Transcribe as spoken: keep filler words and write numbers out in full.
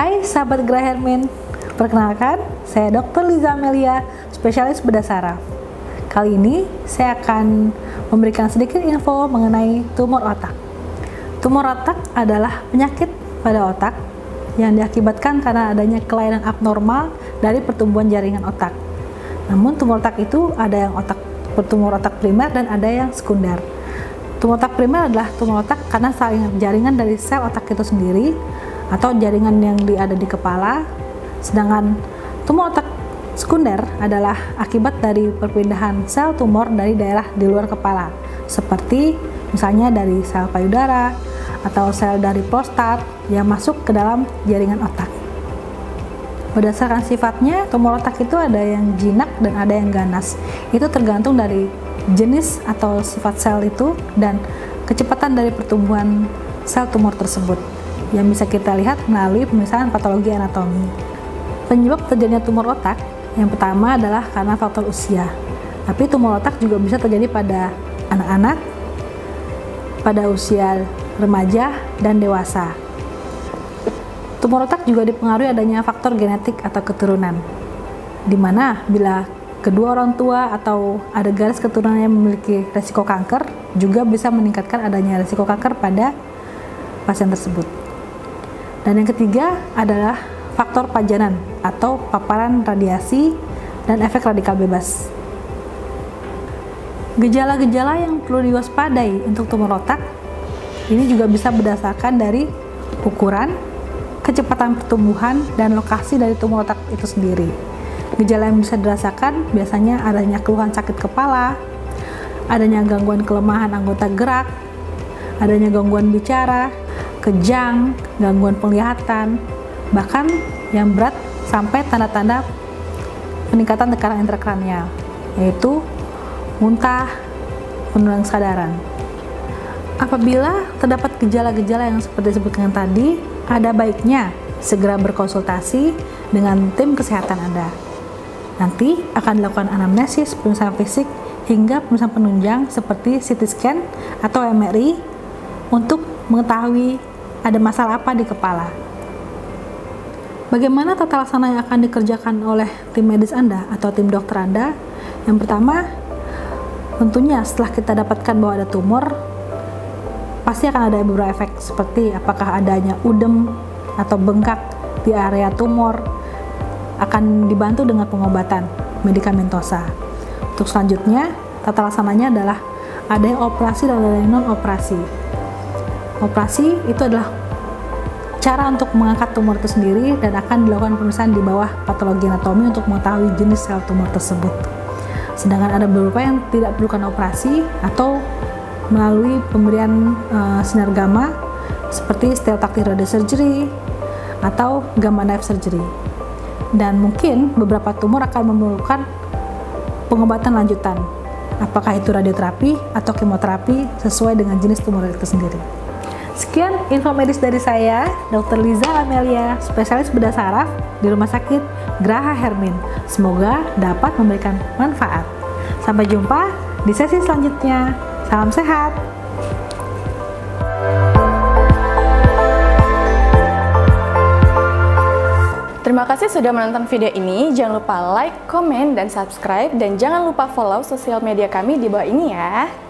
Hai sahabat Graha Hermine, perkenalkan saya dokter Liza Amelia, spesialis bedah saraf. Kali ini saya akan memberikan sedikit info mengenai tumor otak. Tumor otak adalah penyakit pada otak yang diakibatkan karena adanya kelainan abnormal dari pertumbuhan jaringan otak. Namun tumor otak itu ada yang otak tumor otak primer dan ada yang sekunder. Tumor otak primer adalah tumor otak karena jaringan dari sel otak itu sendiri atau jaringan yang ada di kepala, sedangkan tumor otak sekunder adalah akibat dari perpindahan sel tumor dari daerah di luar kepala, seperti misalnya dari sel payudara atau sel dari prostat yang masuk ke dalam jaringan otak. Berdasarkan sifatnya, tumor otak itu ada yang jinak dan ada yang ganas. Itu tergantung dari jenis atau sifat sel itu dan kecepatan dari pertumbuhan sel tumor tersebut, yang bisa kita lihat melalui pemeriksaan patologi anatomi. Penyebab terjadinya tumor otak yang pertama adalah karena faktor usia, tapi tumor otak juga bisa terjadi pada anak-anak, pada usia remaja dan dewasa. Tumor otak juga dipengaruhi adanya faktor genetik atau keturunan, di mana bila kedua orang tua atau ada garis keturunan yang memiliki resiko kanker juga bisa meningkatkan adanya resiko kanker pada pasien tersebut. Dan yang ketiga adalah faktor pajanan atau paparan radiasi dan efek radikal bebas. Gejala-gejala yang perlu diwaspadai untuk tumor otak ini juga bisa berdasarkan dari ukuran, kecepatan pertumbuhan, dan lokasi dari tumor otak itu sendiri. Gejala yang bisa dirasakan biasanya adanya keluhan sakit kepala, adanya gangguan kelemahan anggota gerak, adanya gangguan bicara, kejang, gangguan penglihatan, bahkan yang berat sampai tanda-tanda peningkatan tekanan intrakranial, yaitu muntah, penurunan kesadaran. Apabila terdapat gejala-gejala yang seperti disebutkan tadi, ada baiknya segera berkonsultasi dengan tim kesehatan Anda. Nanti akan dilakukan anamnesis, pemeriksaan fisik, hingga pemeriksaan penunjang seperti C T scan atau M R I untuk mengetahui ada masalah apa di kepala. Bagaimana tata laksana yang akan dikerjakan oleh tim medis Anda atau tim dokter Anda? Yang pertama, tentunya setelah kita dapatkan bahwa ada tumor, pasti akan ada beberapa efek seperti apakah adanya udem atau bengkak di area tumor, akan dibantu dengan pengobatan medikamentosa. Untuk selanjutnya, tata laksananya adalah ada yang operasi dan ada yang non-operasi. Operasi itu adalah cara untuk mengangkat tumor itu sendiri dan akan dilakukan pemeriksaan di bawah patologi anatomi untuk mengetahui jenis sel tumor tersebut. Sedangkan ada beberapa yang tidak perlukan operasi atau melalui pemberian uh, sinar gamma seperti stereotactic radiosurgery atau gamma knife surgery. Dan mungkin beberapa tumor akan memerlukan pengobatan lanjutan, apakah itu radioterapi atau kemoterapi sesuai dengan jenis tumor itu sendiri. Sekian info medis dari saya, dokter Liza Amelia, spesialis bedah saraf di Rumah Sakit Graha Hermine. Semoga dapat memberikan manfaat. Sampai jumpa di sesi selanjutnya. Salam sehat! Terima kasih sudah menonton video ini. Jangan lupa like, komen, dan subscribe. Dan jangan lupa follow sosial media kami di bawah ini ya.